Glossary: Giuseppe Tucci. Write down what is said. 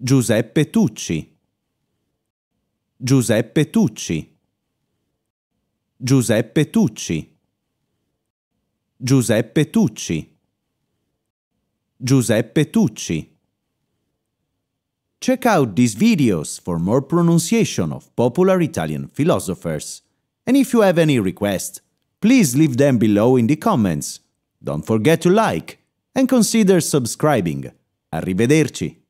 Giuseppe Tucci. Giuseppe Tucci. Giuseppe Tucci. Giuseppe Tucci. Giuseppe Tucci. Check out these videos for more pronunciation of popular Italian philosophers. And if you have any requests, please leave them below in the comments. Don't forget to like and consider subscribing. Arrivederci!